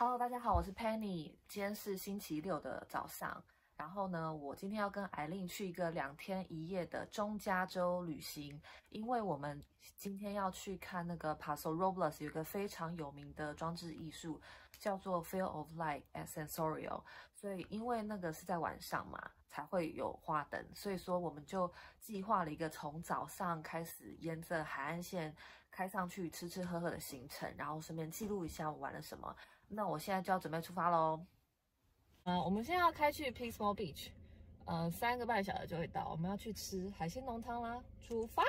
Hello， 大家好，我是 Penny。今天是星期六的早上，然后呢，我今天要跟Aileen去一个2天1夜的中加州旅行，因为我们今天要去看那个 Paso Robles 有一个非常有名的装置艺术，叫做 Field of Light at Sensorio。所以因为那个是在晚上嘛，才会有花灯，所以说我们就计划了一个从早上开始沿着海岸线开上去吃吃喝喝的行程，然后顺便记录一下我玩了什么。那我现在就要准备出发喽。我们现在要开去 Pismo Beach， 3个半小时就会到。我们要去吃海鲜浓汤啦，出发！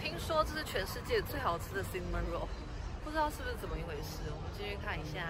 听说这是全世界最好吃的 cinnamon roll， 不知道是不是怎么一回事，我们进去看一下。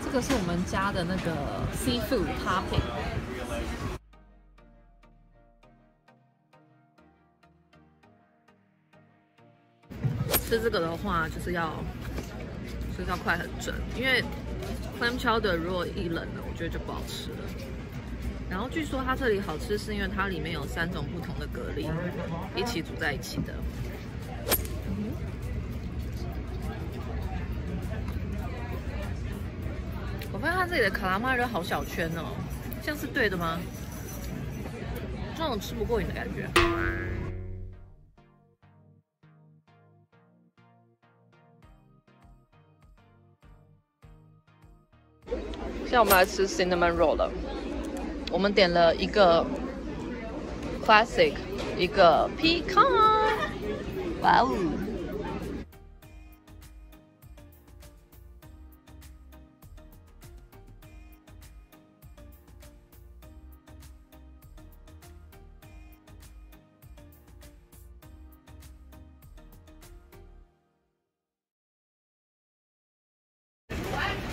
这个是我们家的那个 seafood topping， 吃这个的话就是要快很准，因为 clam chowder 如果一冷了，我觉得就不好吃了。然后据说它这里好吃是因为它里面有3种不同的蛤蜊一起煮在一起的。 我发现它这里的卡拉玛好小圈哦，这样是对的吗？这种吃不过瘾的感觉。现在我们来吃 cinnamon roll 了，我们点了一个 classic， 一个 pecan， 哇哦！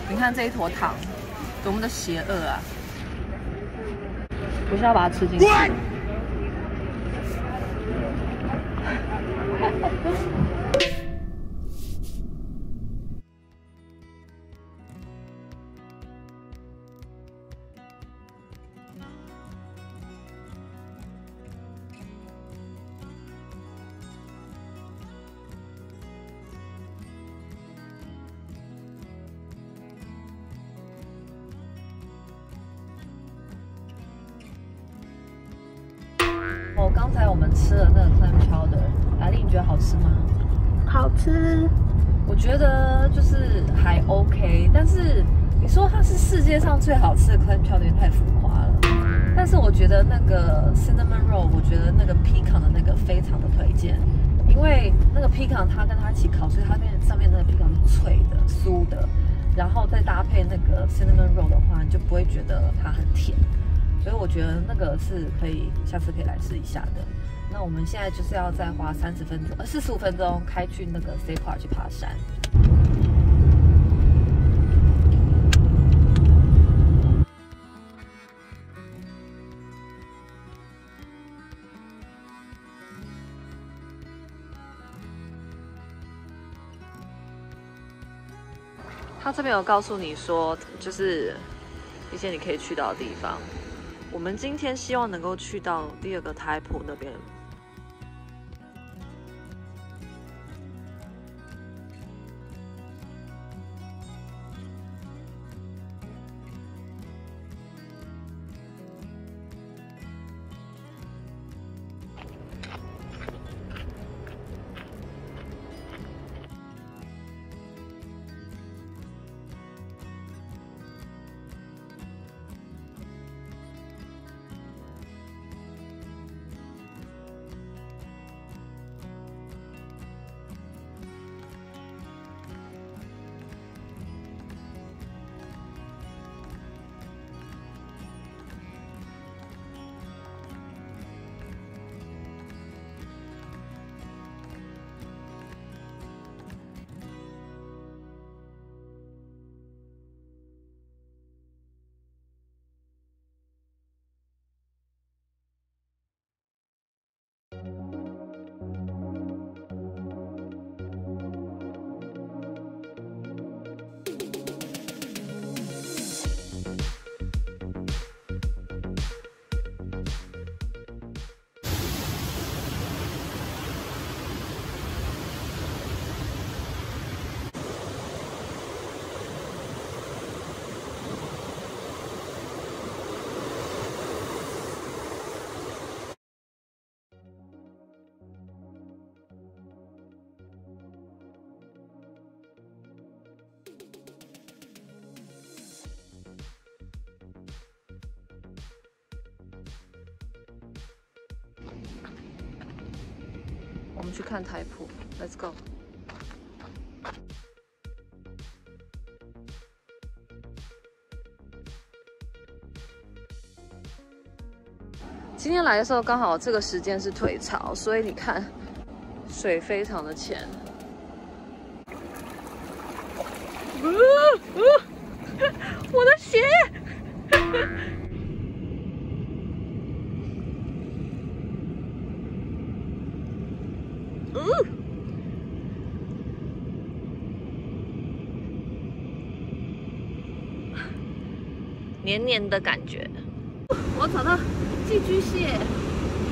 你看这一坨糖，多么的邪恶啊！不是要把它吃进去。刚才我们吃了那个 clam chowder， Aileen， 你觉得好吃吗？好吃，我觉得就是还 OK， 但是你说它是世界上最好吃的 clam chowder 也太浮夸了。但是我觉得那个 cinnamon roll， 我觉得那个 pecan 的那个非常的推荐，因为那个 pecan 它跟它一起烤，所以它上面那个 pecan 是脆的、酥的，然后再搭配那个 cinnamon roll 的话，你就不会觉得它很甜。 所以我觉得那个是可以，下次可以来试一下的。那我们现在就是要再花30分钟，45分钟开去那个 State Park 去爬山。他这边有告诉你说，就是一些你可以去到的地方。 我们今天希望能够去到第2个台普那边。们去看台谱 ，Let's go。今天来的时候刚好这个时间是退潮，所以你看水非常的浅。 我的鞋。黏黏的感觉。我找到寄居蟹，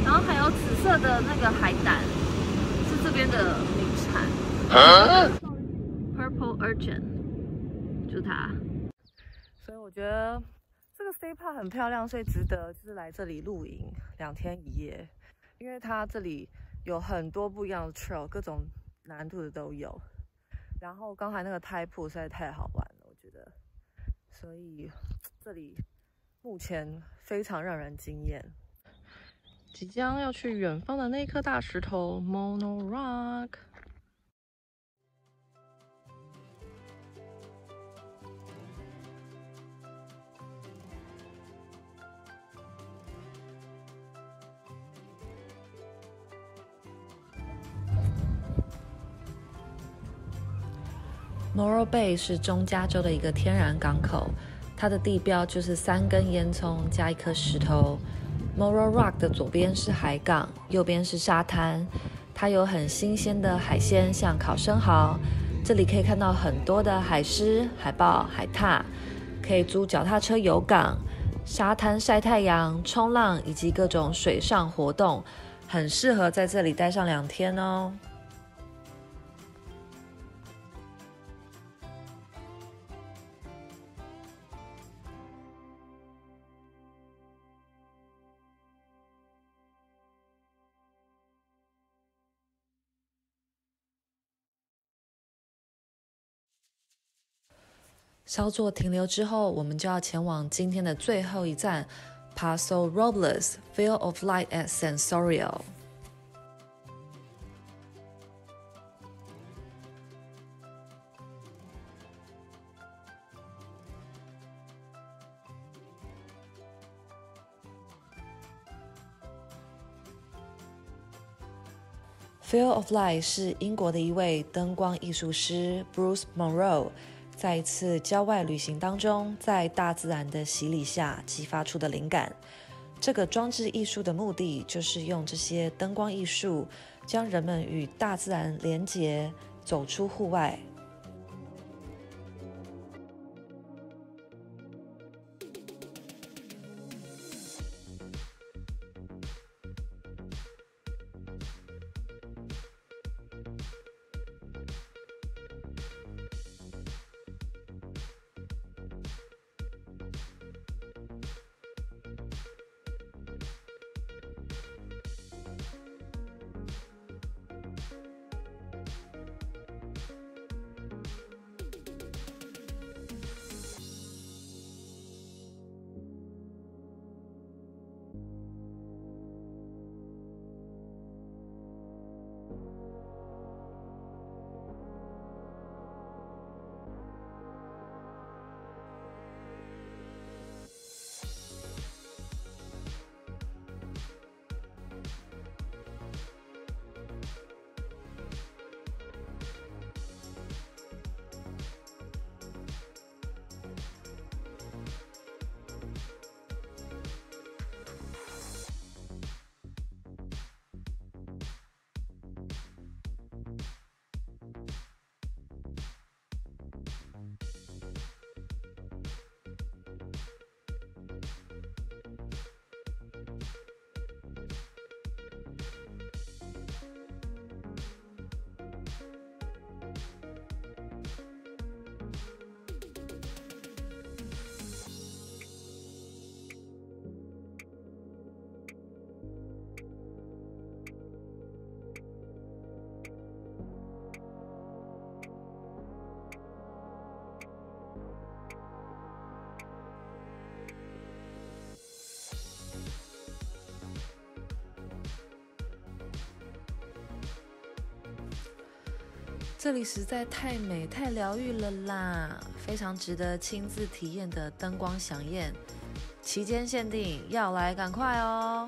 然后还有紫色的那个海胆，是这边的名产。啊、Purple urchin， 就它。 所以我觉得这个 Stay Park 很漂亮，所以值得就是来这里露营2天1夜，因为它这里有很多不一样的 trail， 各种难度的都有。然后刚才那个台埔实在太好玩了，我觉得，所以这里目前非常让人惊艳。即将要去远方的那颗大石头 Morro Rock。 Morro Bay 是中加州的一个天然港口，它的地标就是3根烟囱加1颗石头。Morro Rock 的左边是海港，右边是沙滩，它有很新鲜的海鲜，像烤生蚝。这里可以看到很多的海狮、海豹、海獭，可以租脚踏车游港、沙滩晒太阳、冲浪以及各种水上活动，很适合在这里待上2天哦。 稍作停留之后，我们就要前往今天的最后一站 ——Paso Robles Field of Light at Sensorio。Field of Light 是英国的一位灯光艺术师 Bruce Monroe。 在一次郊外旅行当中，在大自然的洗礼下激发出的灵感。这个装置艺术的目的就是用这些灯光艺术，将人们与大自然连结，走出户外。这里实在太美太疗愈了啦，非常值得亲自体验的灯光飨宴，期间限定，要来赶快哦！